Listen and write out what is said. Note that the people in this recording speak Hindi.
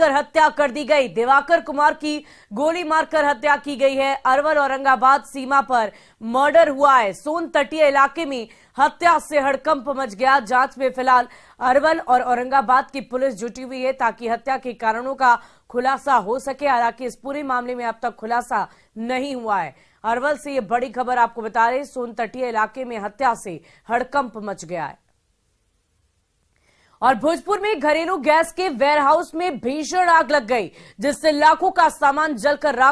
कर हत्या कर दी गई। दिवाकर कुमार की गोली मारकर हत्या की गई है। अरवल औरंगाबाद सीमा पर मर्डर हुआ है। सोन तटीय इलाके में हत्या से हड़कंप मच गया। जांच में फिलहाल अरवल और औरंगाबाद की पुलिस जुटी हुई है ताकि हत्या के कारणों का खुलासा हो सके। हालांकि इस पूरे मामले में अब तक खुलासा नहीं हुआ है। अरवल से ये बड़ी खबर आपको बता रहे, सोन तटीय इलाके में हत्या से हड़कंप मच गया है। और भोजपुर में घरेलू गैस के वेयरहाउस में भीषण आग लग गई, जिससे लाखों का सामान जलकर राख